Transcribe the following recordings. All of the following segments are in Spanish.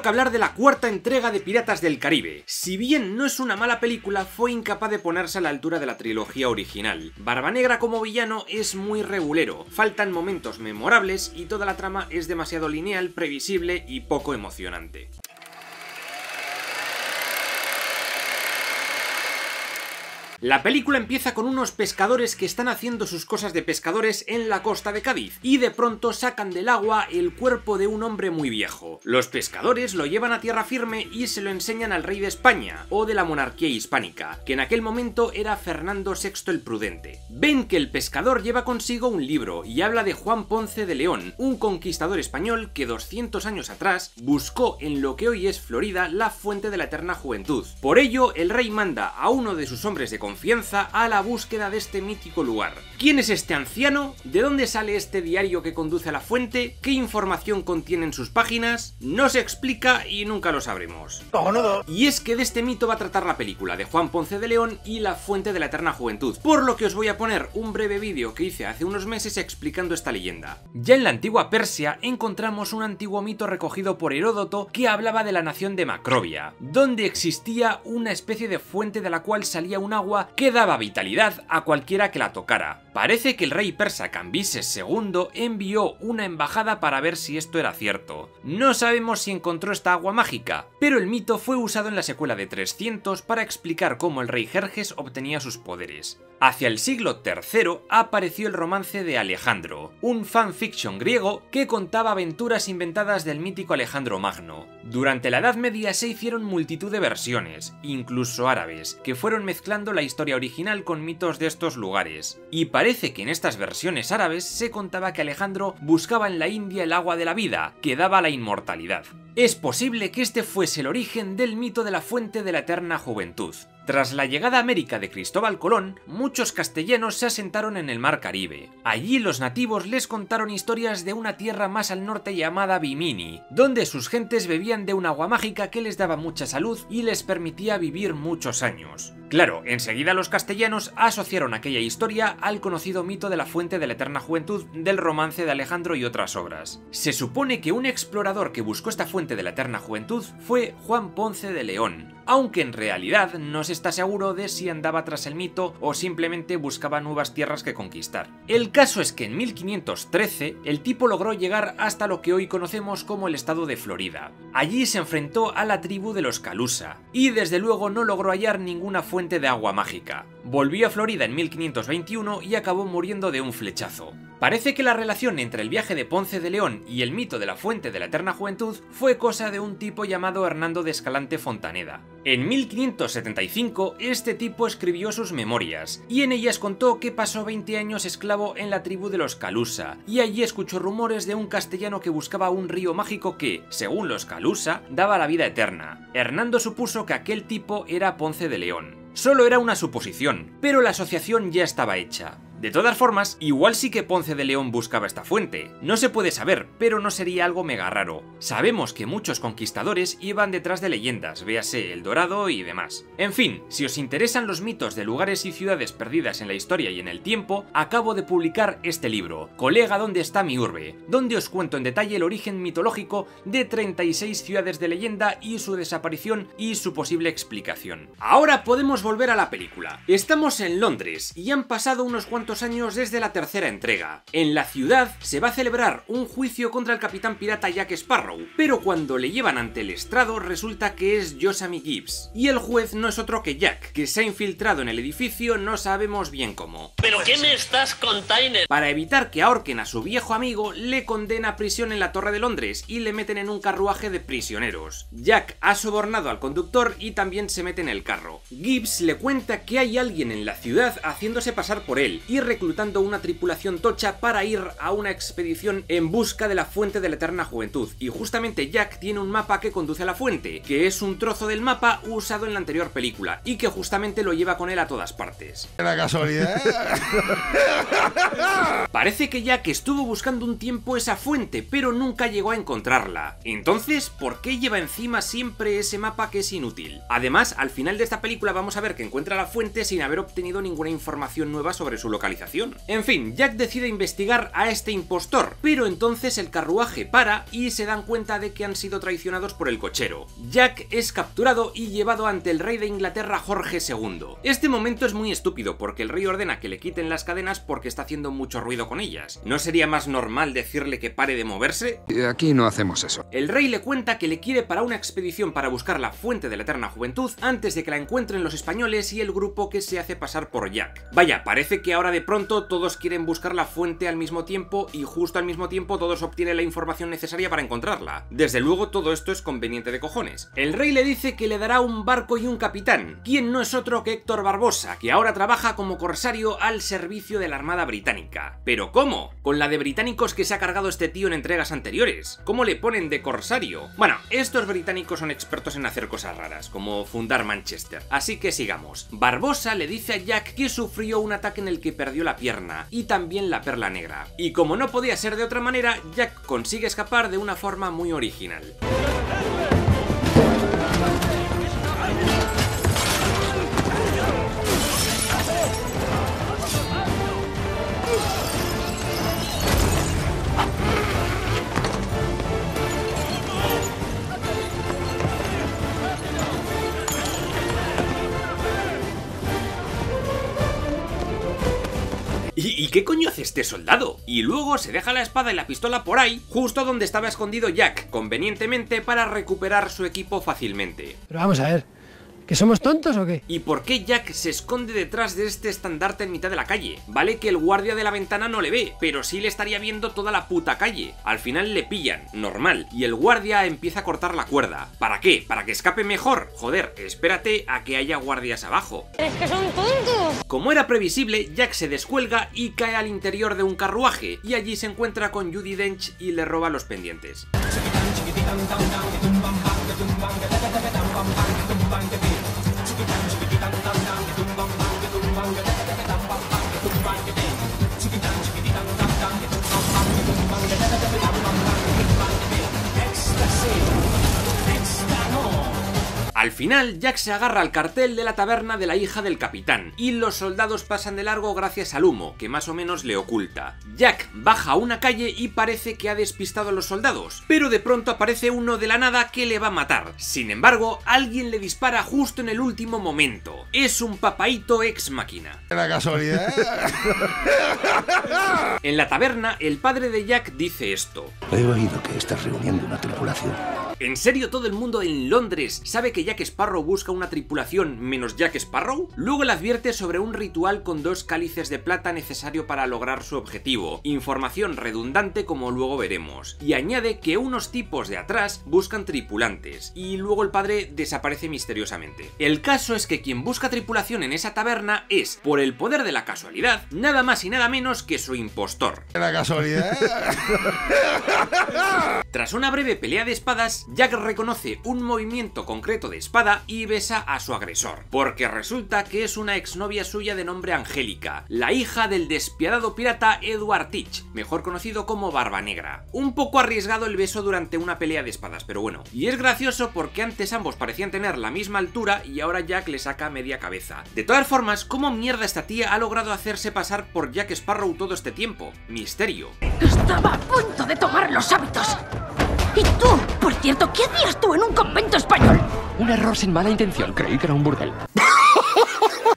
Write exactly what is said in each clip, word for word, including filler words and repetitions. Primero que hablar de la cuarta entrega de Piratas del Caribe. Si bien no es una mala película, fue incapaz de ponerse a la altura de la trilogía original. Barbanegra como villano es muy regulero, faltan momentos memorables y toda la trama es demasiado lineal, previsible y poco emocionante. La película empieza con unos pescadores que están haciendo sus cosas de pescadores en la costa de Cádiz y de pronto sacan del agua el cuerpo de un hombre muy viejo. Los pescadores lo llevan a tierra firme y se lo enseñan al rey de España o de la monarquía hispánica, que en aquel momento era Fernando sexto el Prudente. Ven que el pescador lleva consigo un libro y habla de Juan Ponce de León, un conquistador español que doscientos años atrás buscó en lo que hoy es Florida la Fuente de la Eterna Juventud. Por ello, el rey manda a uno de sus hombres de conquista confianza a la búsqueda de este mítico lugar. ¿Quién es este anciano? ¿De dónde sale este diario que conduce a la fuente? ¿Qué información contienen sus páginas? No se explica y nunca lo sabremos. ¡Cojonudo! Y es que de este mito va a tratar la película de Juan Ponce de León y la Fuente de la Eterna Juventud, por lo que os voy a poner un breve vídeo que hice hace unos meses explicando esta leyenda. Ya en la antigua Persia encontramos un antiguo mito recogido por Heródoto que hablaba de la nación de Macrobia, donde existía una especie de fuente de la cual salía un agua que daba vitalidad a cualquiera que la tocara. Parece que el rey persa Cambises segundo envió una embajada para ver si esto era cierto. No sabemos si encontró esta agua mágica, pero el mito fue usado en la secuela de trescientos para explicar cómo el rey Jerjes obtenía sus poderes. Hacia el siglo tercero apareció el romance de Alejandro, un fanfiction griego que contaba aventuras inventadas del mítico Alejandro Magno. Durante la Edad Media se hicieron multitud de versiones, incluso árabes, que fueron mezclando la historia original con mitos de estos lugares. Y parece que en estas versiones árabes se contaba que Alejandro buscaba en la India el agua de la vida, que daba la inmortalidad. Es posible que este fuese el origen del mito de la Fuente de la Eterna Juventud. Tras la llegada a América de Cristóbal Colón, muchos castellanos se asentaron en el mar Caribe. Allí los nativos les contaron historias de una tierra más al norte llamada Bimini, donde sus gentes bebían de un agua mágica que les daba mucha salud y les permitía vivir muchos años. Claro, enseguida los castellanos asociaron aquella historia al conocido mito de la Fuente de la Eterna Juventud del romance de Alejandro y otras obras. Se supone que un explorador que buscó esta fuente de la Eterna Juventud fue Juan Ponce de León, aunque en realidad no se está seguro de si andaba tras el mito o simplemente buscaba nuevas tierras que conquistar. El caso es que en mil quinientos trece el tipo logró llegar hasta lo que hoy conocemos como el estado de Florida. Allí se enfrentó a la tribu de los Calusa y desde luego no logró hallar ninguna fuente de agua mágica. Volvió a Florida en mil quinientos veintiuno y acabó muriendo de un flechazo. Parece que la relación entre el viaje de Ponce de León y el mito de la Fuente de la Eterna Juventud fue cosa de un tipo llamado Hernando de Escalante Fontaneda. En mil quinientos setenta y cinco este tipo escribió sus memorias y en ellas contó que pasó veinte años esclavo en la tribu de los Calusa y allí escuchó rumores de un castellano que buscaba un río mágico que, según los Calusa, daba la vida eterna. Hernando supuso que aquel tipo era Ponce de León. Solo era una suposición, pero la asociación ya estaba hecha. De todas formas, igual sí que Ponce de León buscaba esta fuente. No se puede saber, pero no sería algo mega raro. Sabemos que muchos conquistadores iban detrás de leyendas, véase El Dorado y demás. En fin, si os interesan los mitos de lugares y ciudades perdidas en la historia y en el tiempo, acabo de publicar este libro, Colega ¿dónde está mi urbe?, donde os cuento en detalle el origen mitológico de treinta y seis ciudades de leyenda y su desaparición y su posible explicación. Ahora podemos volver a la película. Estamos en Londres y han pasado unos cuantos años desde la tercera entrega. En la ciudad se va a celebrar un juicio contra el capitán pirata Jack Sparrow, pero cuando le llevan ante el estrado resulta que es Josamy Gibbs. Y el juez no es otro que Jack, que se ha infiltrado en el edificio, no sabemos bien cómo. ¿Pero qué me estás container? Para evitar que ahorquen a su viejo amigo, le condena a prisión en la Torre de Londres y le meten en un carruaje de prisioneros. Jack ha sobornado al conductor y también se mete en el carro. Gibbs le cuenta que hay alguien en la ciudad haciéndose pasar por él y reclutando una tripulación tocha para ir a una expedición en busca de la Fuente de la Eterna Juventud, y justamente Jack tiene un mapa que conduce a la fuente, que es un trozo del mapa usado en la anterior película y que justamente lo lleva con él a todas partes. La casualidad. Parece que Jack estuvo buscando un tiempo esa fuente, pero nunca llegó a encontrarla. Entonces, ¿por qué lleva encima siempre ese mapa que es inútil? Además, al final de esta película vamos a ver que encuentra la fuente sin haber obtenido ninguna información nueva sobre su localización. localización. En fin, Jack decide investigar a este impostor, pero entonces el carruaje para y se dan cuenta de que han sido traicionados por el cochero. Jack es capturado y llevado ante el rey de Inglaterra, Jorge segundo. Este momento es muy estúpido porque el rey ordena que le quiten las cadenas porque está haciendo mucho ruido con ellas. ¿No sería más normal decirle que pare de moverse? Aquí no hacemos eso. El rey le cuenta que le quiere para una expedición para buscar la Fuente de la Eterna Juventud antes de que la encuentren los españoles y el grupo que se hace pasar por Jack. Vaya, parece que ahora de pronto todos quieren buscar la fuente al mismo tiempo y justo al mismo tiempo todos obtienen la información necesaria para encontrarla. Desde luego todo esto es conveniente de cojones. El rey le dice que le dará un barco y un capitán, quien no es otro que Héctor Barbosa, que ahora trabaja como corsario al servicio de la Armada Británica. ¿Pero cómo? Con la de británicos que se ha cargado este tío en entregas anteriores. ¿Cómo le ponen de corsario? Bueno, estos británicos son expertos en hacer cosas raras, como fundar Manchester. Así que sigamos. Barbosa le dice a Jack que sufrió un ataque en el que perdió la pierna y también la perla negra. Y como no podía ser de otra manera, Jack consigue escapar de una forma muy original. ¿Y qué coño hace este soldado? Y luego se deja la espada y la pistola por ahí, justo donde estaba escondido Jack, convenientemente para recuperar su equipo fácilmente. Pero vamos a ver, ¿que somos tontos o qué? ¿Y por qué Jack se esconde detrás de este estandarte en mitad de la calle? Vale que el guardia de la ventana no le ve, pero sí le estaría viendo toda la puta calle. Al final le pillan, normal, y el guardia empieza a cortar la cuerda. ¿Para qué? ¿Para que escape mejor? Joder, espérate a que haya guardias abajo. ¡Es que son tontos! Como era previsible, Jack se descuelga y cae al interior de un carruaje, y allí se encuentra con Judy Dench y le roba los pendientes. Al final, Jack se agarra al cartel de la taberna de la hija del capitán, y los soldados pasan de largo gracias al humo, que más o menos le oculta. Jack baja a una calle y parece que ha despistado a los soldados, pero de pronto aparece uno de la nada que le va a matar. Sin embargo, alguien le dispara justo en el último momento. Es un papaíto ex máquina. La casualidad. En la taberna, el padre de Jack dice esto. He oído que estás reuniendo una tripulación. ¿En serio todo el mundo en Londres sabe que Jack Sparrow busca una tripulación menos Jack Sparrow? Luego le advierte sobre un ritual con dos cálices de plata necesario para lograr su objetivo, información redundante como luego veremos, y añade que unos tipos de atrás buscan tripulantes, y luego el padre desaparece misteriosamente. El caso es que quien busca tripulación en esa taberna es, por el poder de la casualidad, nada más y nada menos que su impostor. La casualidad. Tras una breve pelea de espadas, Jack reconoce un movimiento concreto de espada y besa a su agresor, porque resulta que es una exnovia suya de nombre Angélica, la hija del despiadado pirata Edward Teach, mejor conocido como Barbanegra. Un poco arriesgado el beso durante una pelea de espadas, pero bueno. Y es gracioso porque antes ambos parecían tener la misma altura y ahora Jack le saca media cabeza. De todas formas, ¿cómo mierda esta tía ha logrado hacerse pasar por Jack Sparrow todo este tiempo? Misterio. Estaba a punto de tomar los hábitos. ¿Y tú? Por cierto, ¿qué hacías tú en un convento español? Un error sin mala intención, creí que era un burdel.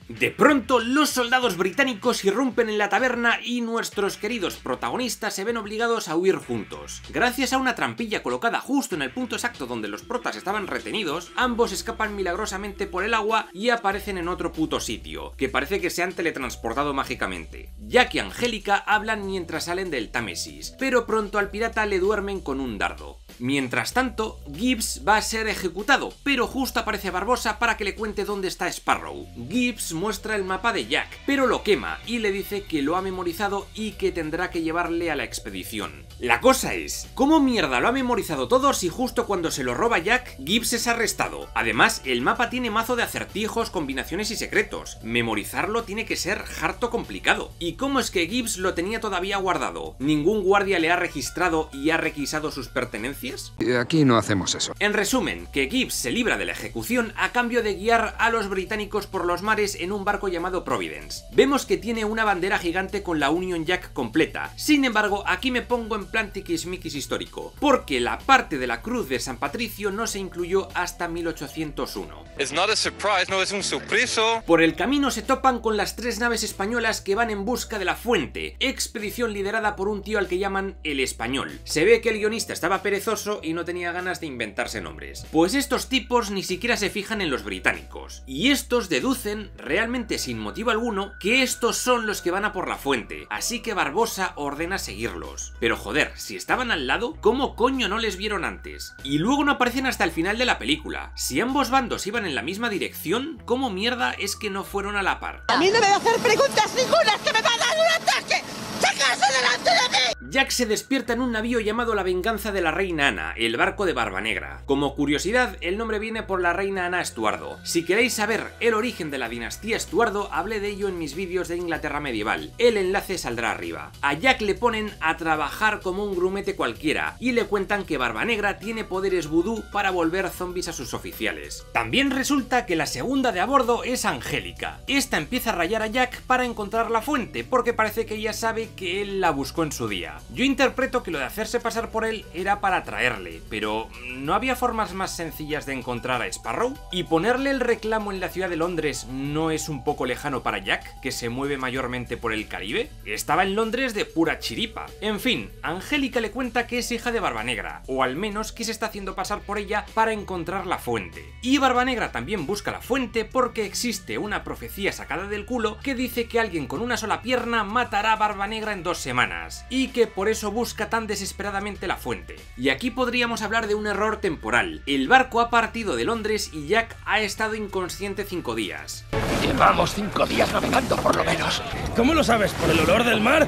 De pronto, los soldados británicos irrumpen en la taberna y nuestros queridos protagonistas se ven obligados a huir juntos. Gracias a una trampilla colocada justo en el punto exacto donde los protas estaban retenidos, ambos escapan milagrosamente por el agua y aparecen en otro puto sitio, que parece que se han teletransportado mágicamente. Jack y Angélica hablan mientras salen del Támesis, pero pronto al pirata le duermen con un dardo. Mientras tanto, Gibbs va a ser ejecutado, pero justo aparece Barbosa para que le cuente dónde está Sparrow. Gibbs muestra el mapa de Jack, pero lo quema y le dice que lo ha memorizado y que tendrá que llevarle a la expedición. La cosa es, ¿cómo mierda lo ha memorizado todo si justo cuando se lo roba Jack, Gibbs es arrestado? Además, el mapa tiene mazo de acertijos, combinaciones y secretos. Memorizarlo tiene que ser harto complicado. ¿Y cómo es que Gibbs lo tenía todavía guardado? Ningún guardia le ha registrado y ha requisado sus pertenencias milicias? Aquí no hacemos eso. En resumen, que Gibbs se libra de la ejecución a cambio de guiar a los británicos por los mares en un barco llamado Providence. Vemos que tiene una bandera gigante con la Union Jack completa. Sin embargo, aquí me pongo en plan tiquismiquis histórico, porque la parte de la cruz de San Patricio no se incluyó hasta mil ochocientos uno. It's not a surprise, no es un sorpreso. Por el camino se topan con las tres naves españolas que van en busca de la fuente, expedición liderada por un tío al que llaman El Español. Se ve que el guionista estaba perezoso y no tenía ganas de inventarse nombres, pues estos tipos ni siquiera se fijan en los británicos, y estos deducen, realmente sin motivo alguno, que estos son los que van a por la fuente, así que Barbosa ordena seguirlos. Pero joder, si estaban al lado, ¿cómo coño no les vieron antes? Y luego no aparecen hasta el final de la película. Si ambos bandos iban en la misma dirección, ¿cómo mierda es que no fueron a la par? A mí no me va a hacer preguntas ninguna, que me va a dar un ataque. ¡Sácase delante de mí! Jack se despierta en un navío llamado La Venganza de la Reina Ana, el barco de Barbanegra. Como curiosidad, el nombre viene por la reina Ana Estuardo. Si queréis saber el origen de la dinastía Estuardo, hablé de ello en mis vídeos de Inglaterra medieval. El enlace saldrá arriba. A Jack le ponen a trabajar como un grumete cualquiera y le cuentan que Barbanegra tiene poderes vudú para volver zombies a sus oficiales. También resulta que la segunda de a bordo es Angélica. Esta empieza a rayar a Jack para encontrar la fuente, porque parece que ella sabe que él la buscó en su día. Yo interpreto que lo de hacerse pasar por él era para atraerle, pero ¿no había formas más sencillas de encontrar a Sparrow? ¿Y ponerle el reclamo en la ciudad de Londres no es un poco lejano para Jack, que se mueve mayormente por el Caribe? Estaba en Londres de pura chiripa. En fin, Angélica le cuenta que es hija de Barbanegra, o al menos que se está haciendo pasar por ella para encontrar la fuente. Y Barbanegra también busca la fuente porque existe una profecía sacada del culo que dice que alguien con una sola pierna matará a Barbanegra en dos semanas, y que por eso busca tan desesperadamente la fuente. Y aquí podríamos hablar de un error temporal. El barco ha partido de Londres y Jack ha estado inconsciente cinco días. Llevamos cinco días navegando, por lo menos. ¿Cómo lo sabes? ¿Por el olor del mar?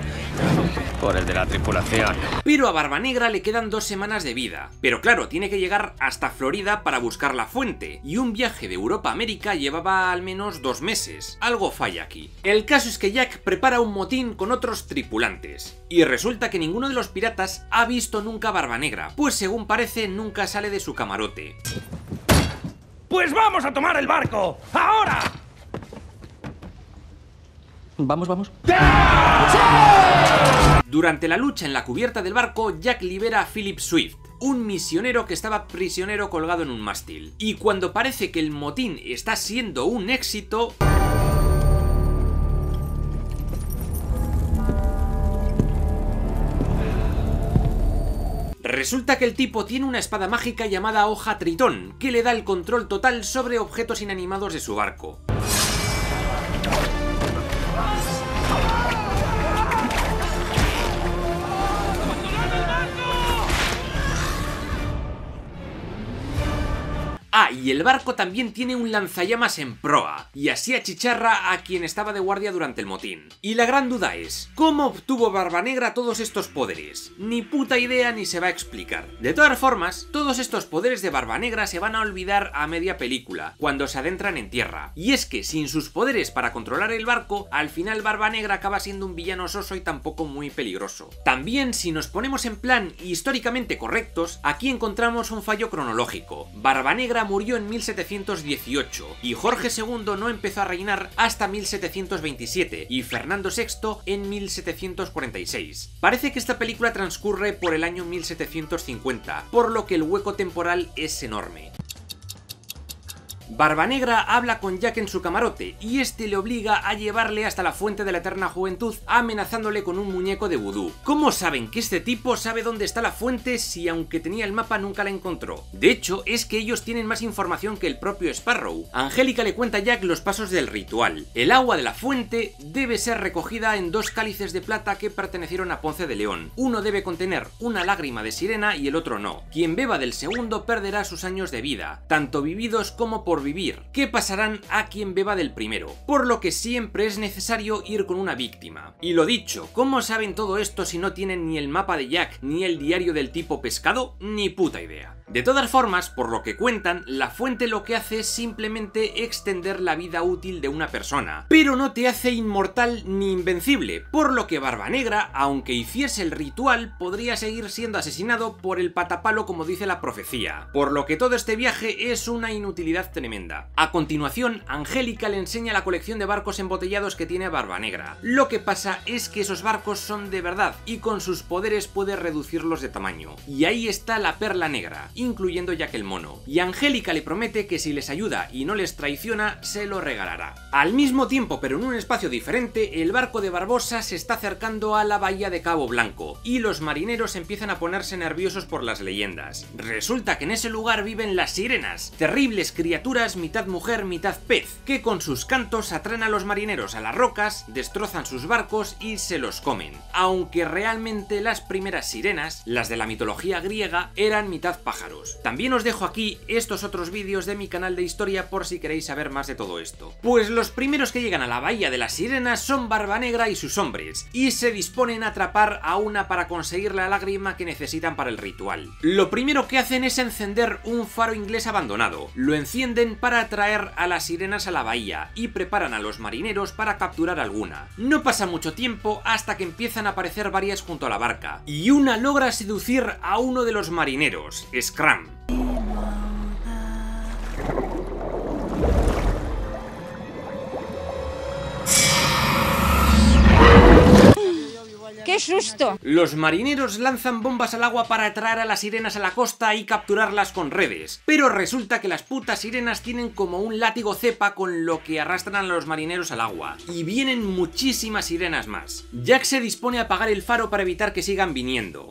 Por el de la tripulación. Pero a Barbanegra le quedan dos semanas de vida. Pero claro, tiene que llegar hasta Florida para buscar la fuente, y un viaje de Europa a América llevaba al menos dos meses. Algo falla aquí. El caso es que Jack prepara un motín con otros tripulantes. Y resulta que ninguno de los piratas ha visto nunca a Barbanegra, pues según parece nunca sale de su camarote. ¡Pues vamos a tomar el barco! ¡Ahora! Vamos, vamos. Durante la lucha en la cubierta del barco, Jack libera a Philip Swift, un misionero que estaba prisionero colgado en un mástil. Y cuando parece que el motín está siendo un éxito, resulta que el tipo tiene una espada mágica llamada Hoja Tritón, que le da el control total sobre objetos inanimados de su barco. Ah, y el barco también tiene un lanzallamas en proa, y así achicharra a quien estaba de guardia durante el motín. Y la gran duda es, ¿cómo obtuvo Barbanegra todos estos poderes? Ni puta idea ni se va a explicar. De todas formas, todos estos poderes de Barbanegra se van a olvidar a media película, cuando se adentran en tierra. Y es que, sin sus poderes para controlar el barco, al final Barbanegra acaba siendo un villano soso y tampoco muy peligroso. También, si nos ponemos en plan históricamente correctos, aquí encontramos un fallo cronológico. Barbanegra murió en mil setecientos dieciocho y Jorge segundo no empezó a reinar hasta mil setecientos veintisiete y Fernando sexto en mil setecientos cuarenta y seis. Parece que esta película transcurre por el año mil setecientos cincuenta, por lo que el hueco temporal es enorme. Barbanegra habla con Jack en su camarote y este le obliga a llevarle hasta la Fuente de la Eterna Juventud, amenazándole con un muñeco de vudú. ¿Cómo saben que este tipo sabe dónde está la fuente si aunque tenía el mapa nunca la encontró? De hecho, es que ellos tienen más información que el propio Sparrow. Angélica le cuenta a Jack los pasos del ritual. El agua de la fuente debe ser recogida en dos cálices de plata que pertenecieron a Ponce de León. Uno debe contener una lágrima de sirena y el otro no. Quien beba del segundo perderá sus años de vida, tanto vividos como por por vivir, que pasarán a quien beba del primero, por lo que siempre es necesario ir con una víctima. Y lo dicho, ¿cómo saben todo esto si no tienen ni el mapa de Jack, ni el diario del tipo pescado? Ni puta idea. De todas formas, por lo que cuentan, la fuente lo que hace es simplemente extender la vida útil de una persona, pero no te hace inmortal ni invencible, por lo que Barbanegra, aunque hiciese el ritual, podría seguir siendo asesinado por el patapalo como dice la profecía, por lo que todo este viaje es una inutilidad tremenda. A continuación, Angélica le enseña la colección de barcos embotellados que tiene Barbanegra. Lo que pasa es que esos barcos son de verdad y con sus poderes puede reducirlos de tamaño. Y ahí está la Perla Negra, incluyendo Jack el Mono, y Angélica le promete que si les ayuda y no les traiciona, se lo regalará. Al mismo tiempo, pero en un espacio diferente, el barco de Barbosa se está acercando a la bahía de Cabo Blanco, y los marineros empiezan a ponerse nerviosos por las leyendas. Resulta que en ese lugar viven las sirenas, terribles criaturas mitad mujer, mitad pez, que con sus cantos atraen a los marineros a las rocas, destrozan sus barcos y se los comen. Aunque realmente las primeras sirenas, las de la mitología griega, eran mitad pájaros. También os dejo aquí estos otros vídeos de mi canal de historia por si queréis saber más de todo esto. Pues los primeros que llegan a la bahía de las sirenas son Barbanegra y sus hombres, y se disponen a atrapar a una para conseguir la lágrima que necesitan para el ritual. Lo primero que hacen es encender un faro inglés abandonado. Lo encienden para atraer a las sirenas a la bahía y preparan a los marineros para capturar alguna. No pasa mucho tiempo hasta que empiezan a aparecer varias junto a la barca, y una logra seducir a uno de los marineros, es Scrum. ¡Qué susto! Los marineros lanzan bombas al agua para atraer a las sirenas a la costa y capturarlas con redes, pero resulta que las putas sirenas tienen como un látigo cepa con lo que arrastran a los marineros al agua, y vienen muchísimas sirenas más. Jack se dispone a apagar el faro para evitar que sigan viniendo.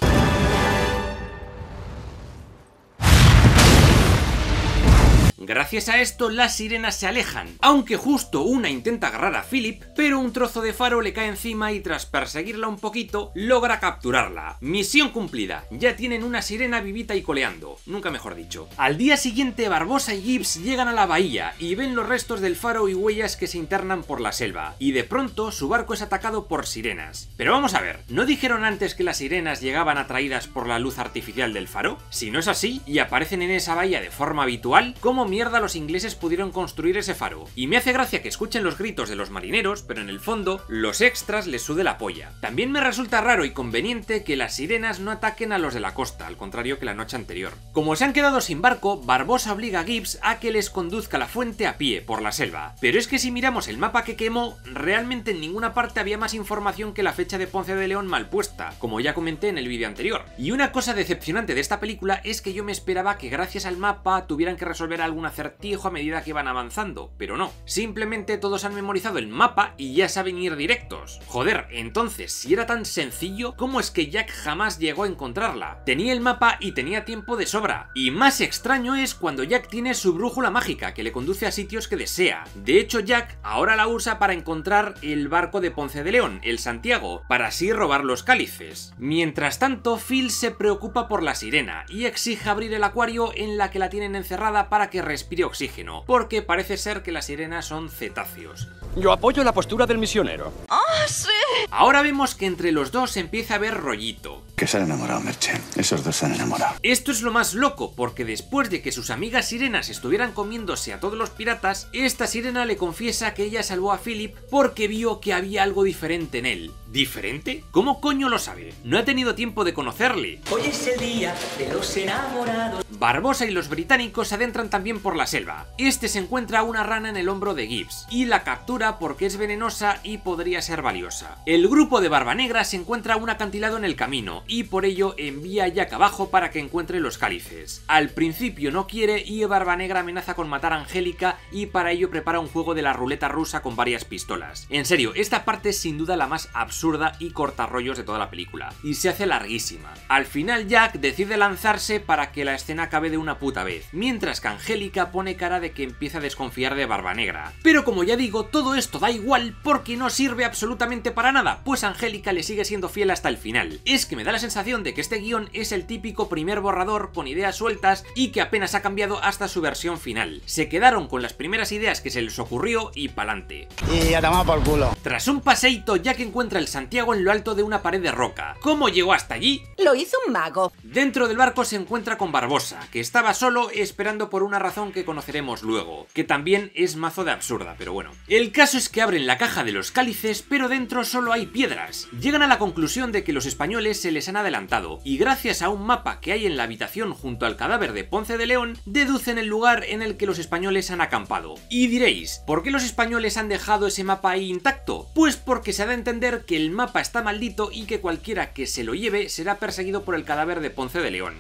Gracias a esto, las sirenas se alejan, aunque justo una intenta agarrar a Philip, pero un trozo de faro le cae encima y tras perseguirla un poquito, logra capturarla. Misión cumplida, ya tienen una sirena vivita y coleando, nunca mejor dicho. Al día siguiente, Barbosa y Gibbs llegan a la bahía y ven los restos del faro y huellas que se internan por la selva, y de pronto su barco es atacado por sirenas. Pero vamos a ver, ¿no dijeron antes que las sirenas llegaban atraídas por la luz artificial del faro? Si no es así, y aparecen en esa bahía de forma habitual, ¿cómo mierda los ingleses pudieron construir ese faro? Y me hace gracia que escuchen los gritos de los marineros, pero en el fondo, los extras les sude la polla. También me resulta raro y conveniente que las sirenas no ataquen a los de la costa, al contrario que la noche anterior. Como se han quedado sin barco, Barbosa obliga a Gibbs a que les conduzca la fuente a pie, por la selva. Pero es que si miramos el mapa que quemó, realmente en ninguna parte había más información que la fecha de Ponce de León mal puesta, como ya comenté en el vídeo anterior. Y una cosa decepcionante de esta película es que yo me esperaba que gracias al mapa tuvieran que resolver algún acertijo a medida que van avanzando, pero no. Simplemente todos han memorizado el mapa y ya saben ir directos. Joder, entonces, si era tan sencillo, ¿cómo es que Jack jamás llegó a encontrarla? Tenía el mapa y tenía tiempo de sobra. Y más extraño es cuando Jack tiene su brújula mágica, que le conduce a sitios que desea. De hecho, Jack ahora la usa para encontrar el barco de Ponce de León, el Santiago, para así robar los cálices. Mientras tanto, Phil se preocupa por la sirena y exige abrir el acuario en la que la tienen encerrada para que respire oxígeno, porque parece ser que las sirenas son cetáceos. Yo apoyo la postura del misionero. ¡Ah, oh, sí! Ahora vemos que entre los dos empieza a haber rollito. Que se han enamorado, Merche. Esos dos se han enamorado. Esto es lo más loco, porque después de que sus amigas sirenas estuvieran comiéndose a todos los piratas, esta sirena le confiesa que ella salvó a Philip porque vio que había algo diferente en él. ¿Diferente? ¿Cómo coño lo sabe? No ha tenido tiempo de conocerle. Hoy es el día de los enamorados. Barbosa y los británicos se adentran también por la selva. Este se encuentra una rana en el hombro de Gibbs y la captura porque es venenosa y podría ser valiosa. El grupo de Barbanegra se encuentra un acantilado en el camino y por ello envía a Jack abajo para que encuentre los cálices. Al principio no quiere y Barbanegra amenaza con matar a Angélica y para ello prepara un juego de la ruleta rusa con varias pistolas. En serio, esta parte es sin duda la más absurda y cortarrollos de toda la película, y se hace larguísima. Al final Jack decide lanzarse para que la escena acabe de una puta vez, mientras que Angélica pone cara de que empieza a desconfiar de Barbanegra. Pero como ya digo, todo esto da igual porque no sirve absolutamente absolutamente para nada, pues Angélica le sigue siendo fiel hasta el final. Es que me da la sensación de que este guión es el típico primer borrador con ideas sueltas y que apenas ha cambiado hasta su versión final. Se quedaron con las primeras ideas que se les ocurrió y pa'lante. Y ya te vamos por culo. Tras un paseíto, Jack encuentra el Santiago en lo alto de una pared de roca. ¿Cómo llegó hasta allí? Lo hizo un mago. Dentro del barco se encuentra con Barbosa, que estaba solo esperando por una razón que conoceremos luego, que también es mazo de absurda, pero bueno. El caso es que abren la caja de los cálices, pero dentro solo hay piedras. Llegan a la conclusión de que los españoles se les han adelantado, y gracias a un mapa que hay en la habitación junto al cadáver de Ponce de León, deducen el lugar en el que los españoles han acampado. Y diréis, ¿por qué los españoles han dejado ese mapa ahí intacto? Pues porque se da a entender que el mapa está maldito y que cualquiera que se lo lleve será perseguido por el cadáver de Ponce de León.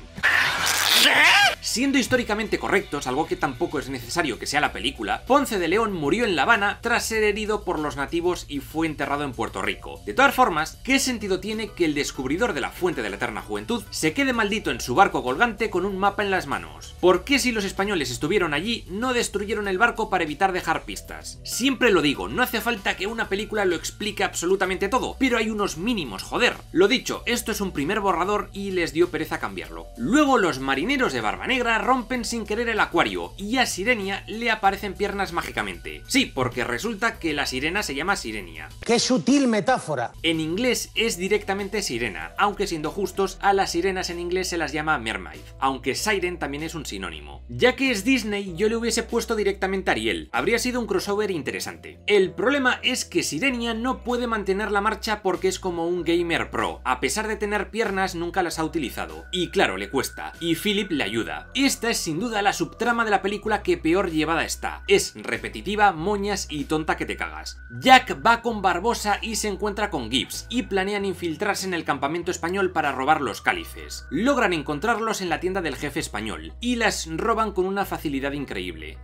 Siendo históricamente correctos, algo que tampoco es necesario que sea la película, Ponce de León murió en La Habana tras ser herido por los nativos y fue enterrado en Puerto Rico. De todas formas, ¿qué sentido tiene que el descubridor de la Fuente de la Eterna Juventud se quede maldito en su barco colgante con un mapa en las manos? ¿Por qué si los españoles estuvieron allí no destruyeron el barco para evitar dejar pistas? Siempre lo digo, no hace falta que una película lo explique absolutamente todo, pero hay unos mínimos, joder. Lo dicho, esto es un primer borrador y les dio pereza cambiarlo. Luego los marineros de Barbanegra rompen sin querer el acuario y a Sirenia le aparecen piernas mágicamente. Sí, porque resulta que la sirena se llama Sirenia. ¡Qué sutil metáfora! En inglés es directamente sirena, aunque siendo justos, a las sirenas en inglés se las llama mermaid, aunque siren también es un sinónimo. Ya que es Disney, yo le hubiese puesto directamente Ariel, habría sido un crossover interesante. El problema es que Sirenia no puede mantener la marcha porque es como un gamer pro, a pesar de tener piernas nunca las ha utilizado, y claro, le cuesta, y Philip le ayuda. Esta es sin duda la subtrama de la película que peor llevada está. Es repetitiva, moñas y tonta que te cagas. Jack va con Barbosa y se encuentra con Gibbs y planean infiltrarse en el campamento español para robar los cálices. Logran encontrarlos en la tienda del jefe español y las roban con una facilidad increíble.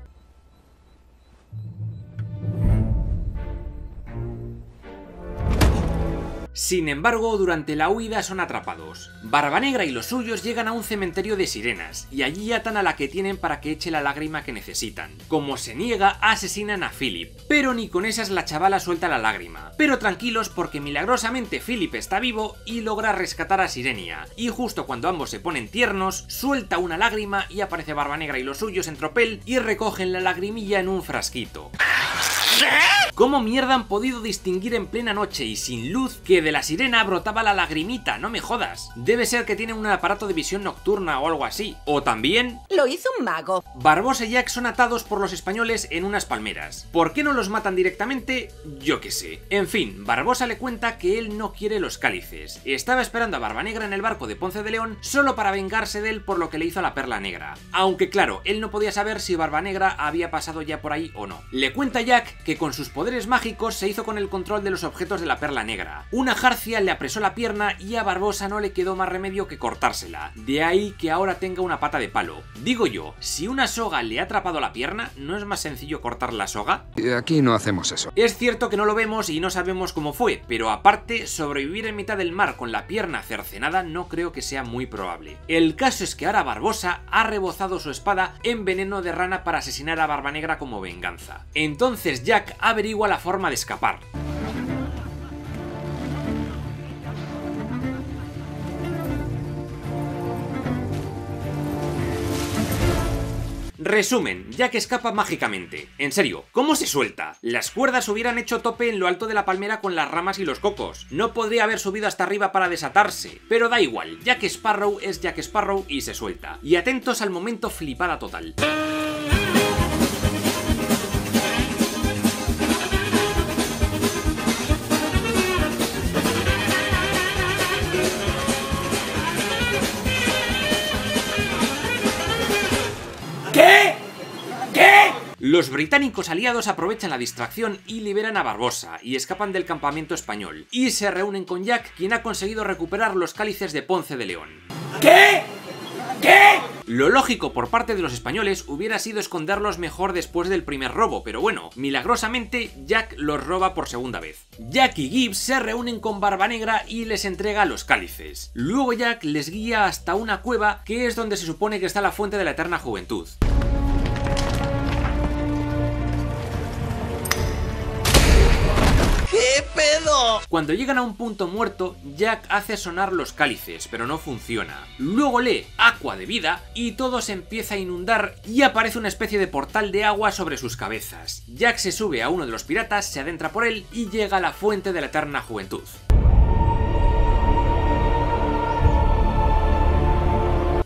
Sin embargo, durante la huida son atrapados. Barbanegra y los suyos llegan a un cementerio de sirenas, y allí atan a la que tienen para que eche la lágrima que necesitan. Como se niega, asesinan a Philip, pero ni con esas la chavala suelta la lágrima. Pero tranquilos porque milagrosamente Philip está vivo y logra rescatar a Sirenia, y justo cuando ambos se ponen tiernos, suelta una lágrima y aparece Barbanegra y los suyos en tropel y recogen la lagrimilla en un frasquito. ¿Cómo mierda han podido distinguir en plena noche y sin luz que de la sirena brotaba la lagrimita? No me jodas. Debe ser que tienen un aparato de visión nocturna o algo así. O también... lo hizo un mago. Barbosa y Jack son atados por los españoles en unas palmeras. ¿Por qué no los matan directamente? Yo qué sé. En fin, Barbosa le cuenta que él no quiere los cálices. Estaba esperando a Barbanegra en el barco de Ponce de León solo para vengarse de él por lo que le hizo a la Perla Negra. Aunque claro, él no podía saber si Barbanegra había pasado ya por ahí o no. Le cuenta a Jack que que con sus poderes mágicos se hizo con el control de los objetos de la Perla Negra. Una jarcia le apresó la pierna y a Barbosa no le quedó más remedio que cortársela. De ahí que ahora tenga una pata de palo. Digo yo, si una soga le ha atrapado la pierna, ¿no es más sencillo cortar la soga? Aquí no hacemos eso. Es cierto que no lo vemos y no sabemos cómo fue, pero aparte, sobrevivir en mitad del mar con la pierna cercenada no creo que sea muy probable. El caso es que ahora Barbosa ha rebozado su espada en veneno de rana para asesinar a Barbanegra como venganza. Entonces Jack averigua la forma de escapar. Resumen, Jack escapa mágicamente. En serio, ¿cómo se suelta? Las cuerdas hubieran hecho tope en lo alto de la palmera con las ramas y los cocos. No podría haber subido hasta arriba para desatarse. Pero da igual, Jack Sparrow es Jack Sparrow y se suelta. Y atentos al momento flipada total. Los británicos aliados aprovechan la distracción y liberan a Barbosa, y escapan del campamento español, y se reúnen con Jack, quien ha conseguido recuperar los cálices de Ponce de León. ¿Qué? ¿Qué? Lo lógico por parte de los españoles hubiera sido esconderlos mejor después del primer robo, pero bueno, milagrosamente Jack los roba por segunda vez. Jack y Gibbs se reúnen con Barbanegra y les entrega los cálices. Luego Jack les guía hasta una cueva, que es donde se supone que está la Fuente de la Eterna Juventud. ¡Qué pedo! puedo! Cuando llegan a un punto muerto, Jack hace sonar los cálices, pero no funciona. Luego lee Aqua de Vida y todo se empieza a inundar y aparece una especie de portal de agua sobre sus cabezas. Jack se sube a uno de los piratas, se adentra por él y llega a la Fuente de la Eterna Juventud.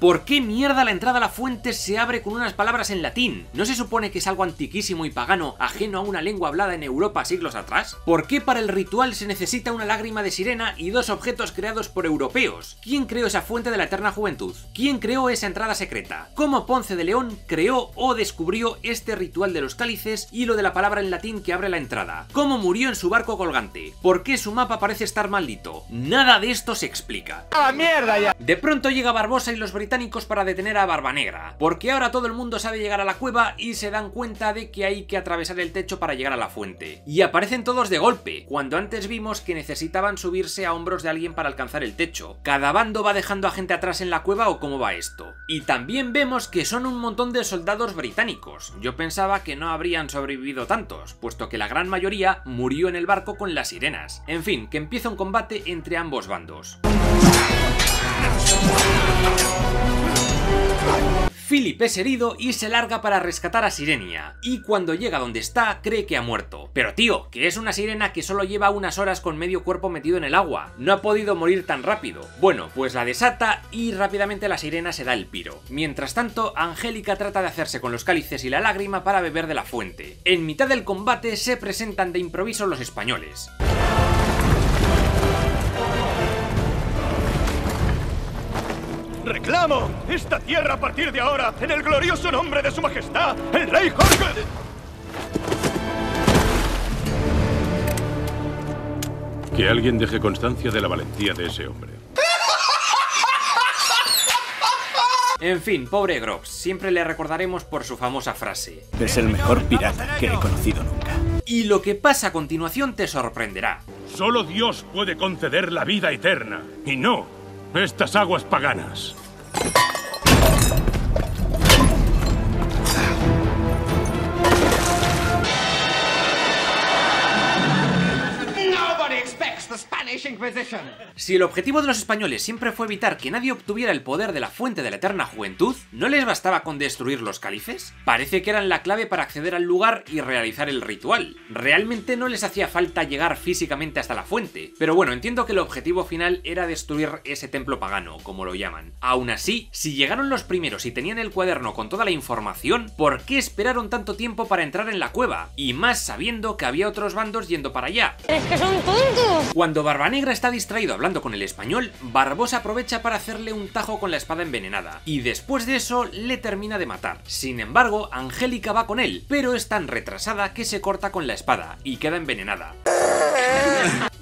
¿Por qué mierda la entrada a la fuente se abre con unas palabras en latín? ¿No se supone que es algo antiquísimo y pagano, ajeno a una lengua hablada en Europa siglos atrás? ¿Por qué para el ritual se necesita una lágrima de sirena y dos objetos creados por europeos? ¿Quién creó esa fuente de la eterna juventud? ¿Quién creó esa entrada secreta? ¿Cómo Ponce de León creó o descubrió este ritual de los cálices y lo de la palabra en latín que abre la entrada? ¿Cómo murió en su barco colgante? ¿Por qué su mapa parece estar maldito? Nada de esto se explica. ¡A la mierda ya! De pronto llega Barbosa y los británicos para detener a Barbanegra, porque ahora todo el mundo sabe llegar a la cueva y se dan cuenta de que hay que atravesar el techo para llegar a la fuente. Y aparecen todos de golpe, cuando antes vimos que necesitaban subirse a hombros de alguien para alcanzar el techo. ¿Cada bando va dejando a gente atrás en la cueva o cómo va esto? Y también vemos que son un montón de soldados británicos. Yo pensaba que no habrían sobrevivido tantos, puesto que la gran mayoría murió en el barco con las sirenas. En fin, que empieza un combate entre ambos bandos. Philip es herido y se larga para rescatar a Sirenia, y cuando llega donde está cree que ha muerto. Pero tío, que es una sirena que solo lleva unas horas con medio cuerpo metido en el agua, no ha podido morir tan rápido. Bueno, pues la desata y rápidamente la sirena se da el piro. Mientras tanto, Angélica trata de hacerse con los cálices y la lágrima para beber de la fuente. En mitad del combate se presentan de improviso los españoles. ¡Reclamo esta tierra a partir de ahora en el glorioso nombre de su majestad, el rey Jorge! Que alguien deje constancia de la valentía de ese hombre. En fin, pobre Groves, siempre le recordaremos por su famosa frase. Es el mejor pirata que he conocido nunca. Y lo que pasa a continuación te sorprenderá. Solo Dios puede conceder la vida eterna, y no estas aguas paganas. Si el objetivo de los españoles siempre fue evitar que nadie obtuviera el poder de la fuente de la eterna juventud, ¿no les bastaba con destruir los cálices? Parece que eran la clave para acceder al lugar y realizar el ritual. Realmente no les hacía falta llegar físicamente hasta la fuente, pero bueno, entiendo que el objetivo final era destruir ese templo pagano, como lo llaman. Aún así, si llegaron los primeros y tenían el cuaderno con toda la información, ¿por qué esperaron tanto tiempo para entrar en la cueva? Y más sabiendo que había otros bandos yendo para allá. ¡Es que son tontos! Cuando Barbanegra está distraído hablando con el español, Barbosa aprovecha para hacerle un tajo con la espada envenenada, y después de eso le termina de matar. Sin embargo, Angélica va con él, pero es tan retrasada que se corta con la espada, y queda envenenada.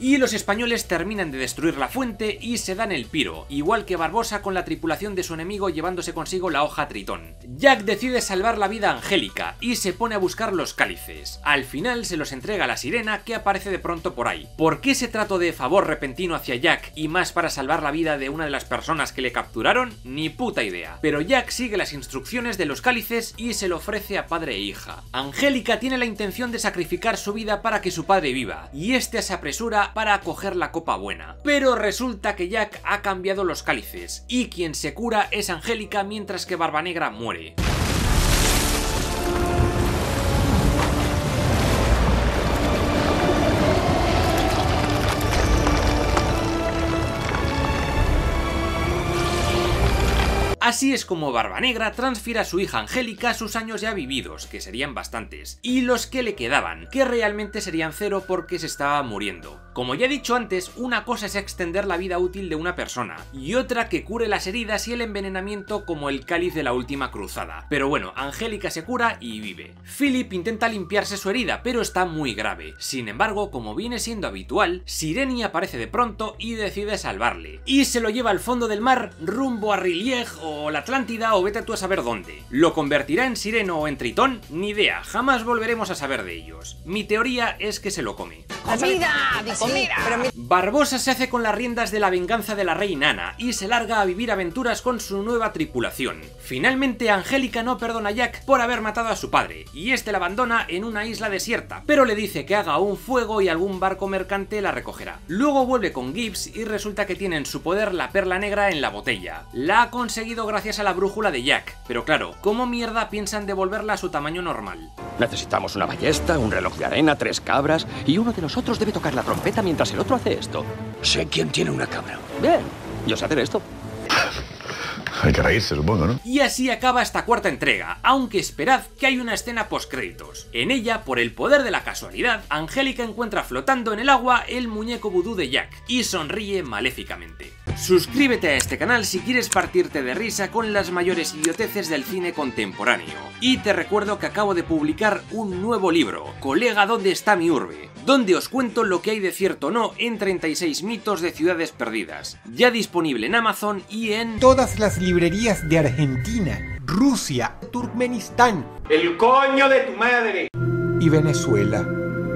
Y los españoles terminan de destruir la fuente y se dan el piro, igual que Barbosa con la tripulación de su enemigo llevándose consigo la hoja Tritón. Jack decide salvar la vida a Angélica y se pone a buscar los cálices. Al final se los entrega a la sirena que aparece de pronto por ahí. ¿Por qué se trató de favor repentino hacia Jack y más para salvar la vida de una de las personas que le capturaron? Ni puta idea. Pero Jack sigue las instrucciones de los cálices y se lo ofrece a padre e hija. Angélica tiene la intención de sacrificar su vida para que su padre viva, y este se apresura para acoger la copa buena. Pero resulta que Jack ha cambiado los cálices, y quien se cura es Angélica mientras que Barbanegra muere. Así es como Barbanegra transfiere a su hija Angélica sus años ya vividos, que serían bastantes, y los que le quedaban, que realmente serían cero porque se estaba muriendo. Como ya he dicho antes, una cosa es extender la vida útil de una persona, y otra que cure las heridas y el envenenamiento como el cáliz de la última cruzada. Pero bueno, Angélica se cura y vive. Philip intenta limpiarse su herida, pero está muy grave. Sin embargo, como viene siendo habitual, Sirenia aparece de pronto y decide salvarle, y se lo lleva al fondo del mar rumbo a Rillieg o o la Atlántida o vete tú a saber dónde. ¿Lo convertirá en sireno o en tritón? Ni idea, jamás volveremos a saber de ellos. Mi teoría es que se lo come. ¡Comida! ¡Comida! Barbosa se hace con las riendas de La Venganza de la Reina Ana y se larga a vivir aventuras con su nueva tripulación. Finalmente, Angélica no perdona a Jack por haber matado a su padre, y este la abandona en una isla desierta, pero le dice que haga un fuego y algún barco mercante la recogerá. Luego vuelve con Gibbs y resulta que tiene en su poder la Perla Negra en la botella. La ha conseguido gracias a la brújula de Jack, pero claro, ¿cómo mierda piensan devolverla a su tamaño normal? Necesitamos una ballesta, un reloj de arena, tres cabras, y uno de nosotros debe tocar la trompeta mientras el otro hace esto. Sé quién tiene una cabra. Bien, yo sé hacer esto. Hay que reírse, supongo, ¿no? Y así acaba esta cuarta entrega, aunque esperad que hay una escena postcréditos. En ella, por el poder de la casualidad, Angélica encuentra flotando en el agua el muñeco vudú de Jack y sonríe maléficamente. Suscríbete a este canal si quieres partirte de risa con las mayores idioteces del cine contemporáneo. Y te recuerdo que acabo de publicar un nuevo libro, Colega ¿dónde está mi urbe?, donde os cuento lo que hay de cierto o no en treinta y seis mitos de ciudades perdidas. Ya disponible en Amazon y en todas las librerías de Argentina, Rusia, Turkmenistán, el coño de tu madre, y Venezuela.